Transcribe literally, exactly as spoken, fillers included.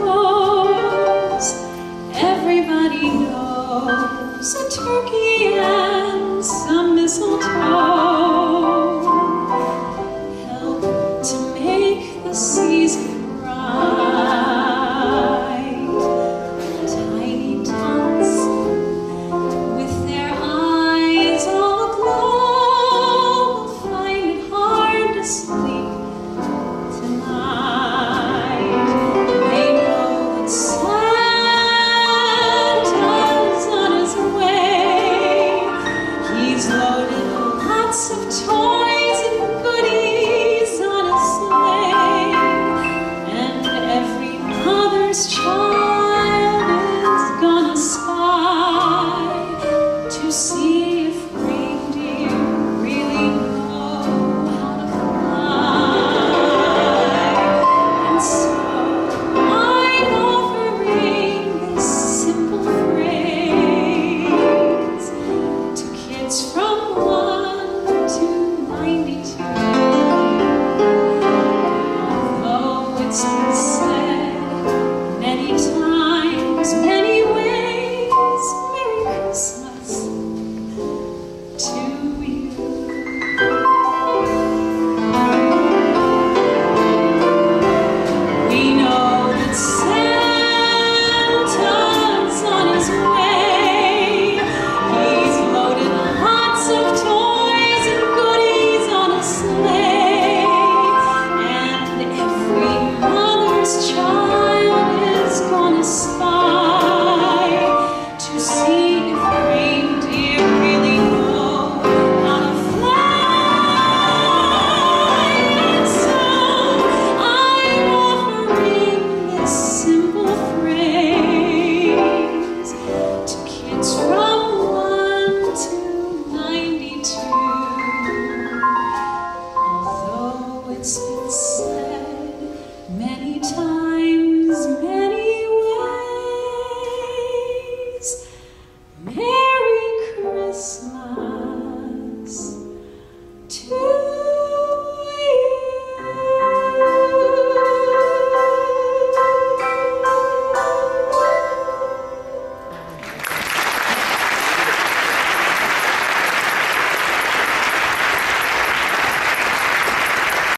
knows, everybody knows, a turkey and some mistletoe help to make the season bright. Tiny tots with their eyes all aglow will find it hard to sleep tonight. Strong.